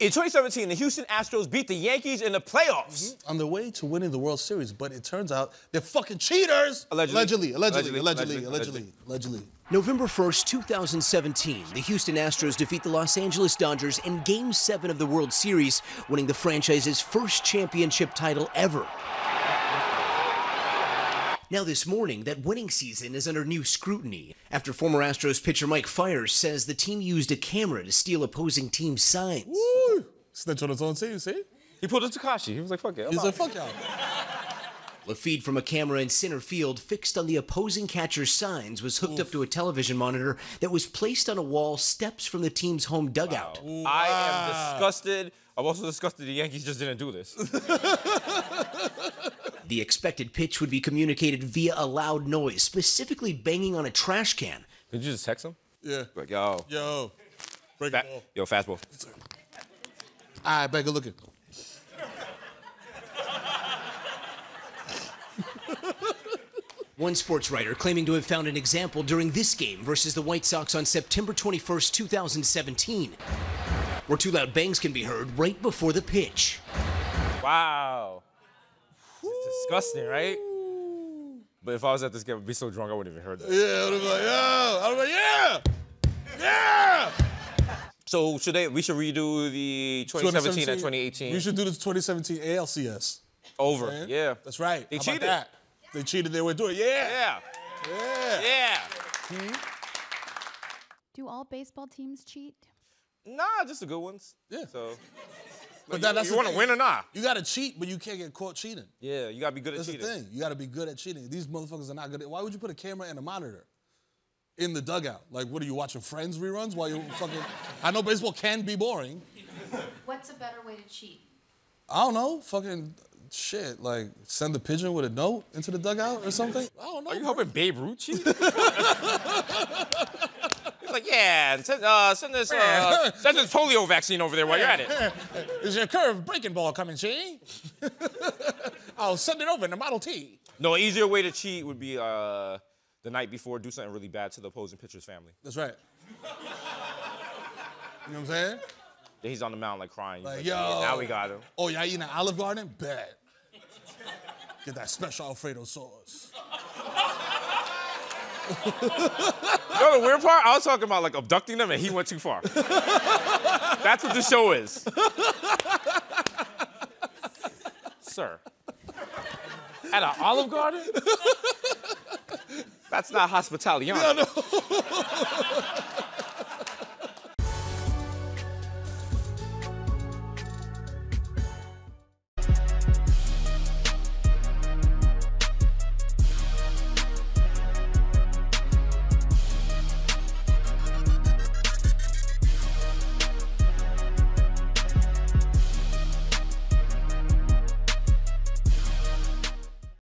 In 2017, the Houston Astros beat the Yankees in the playoffs. On their way to winning the World Series, but it turns out they're fucking cheaters! Allegedly. November 1st, 2017, the Houston Astros defeat the Los Angeles Dodgers in Game 7 of the World Series, winning the franchise's first championship title ever. Now this morning, that winning season is under new scrutiny after former Astros pitcher Mike Fiers says the team used a camera to steal opposing team signs. Woo! Snitch on his own team, see? He pulled a Tekashi. He was like, fuck it. He's like, fuck y'all. A feed from a camera in center field fixed on the opposing catcher's signs was hooked up to a television monitor that was placed on a wall steps from the team's home dugout. Wow. I am disgusted. I'm also disgusted the Yankees just didn't do this. The expected pitch would be communicated via a loud noise, specifically banging on a trash can. Did you just text him? Yeah. Like, yo. Yo. Break it all. Yo, fastball. All right, back a look at One sports writer claiming to have found an example during this game versus the White Sox on September 21st, 2017, where two loud bangs can be heard right before the pitch. Wow. Disgusting, right? But if I was at this game, I'd be so drunk I wouldn't even hear that. Yeah, I'd be like, yeah! So should we should redo the 2017 and 2018? We should do the 2017 ALCS. Over, man. Yeah. That's right. They cheated. That? They cheated, they would do it. Yeah. Do all baseball teams cheat? Nah, just the good ones. Yeah. So. But that's you want to win or not? You got to cheat, but you can't get caught cheating. Yeah, you got to be good at cheating. That's the thing. You got to be good at cheating. These motherfuckers are not good at... Why would you put a camera and a monitor in the dugout? Like, what are you watching, Friends reruns? While you're fucking... I know baseball can be boring. What's a better way to cheat? I don't know. Fucking shit. Like, send a pigeon with a note into the dugout or something? I don't know. Are you hoping Babe Ruth cheat? Like, yeah, send this polio vaccine over there while you're at it. Is your curved breaking ball coming, G? I'll send it over in a Model T. No, easier way to cheat would be the night before, do something really bad to the opposing pitcher's family. That's right. You know what I'm saying? He's on the mound, like, crying. Like, yo. Yeah, now we got him. Oh, y'all eating an Olive Garden? Bad. Get that special Alfredo sauce. You know the weird part? I was talking about like abducting them and he went too far. That's what the show is. Sir. At an Olive Garden? That's not hospitality. No, no.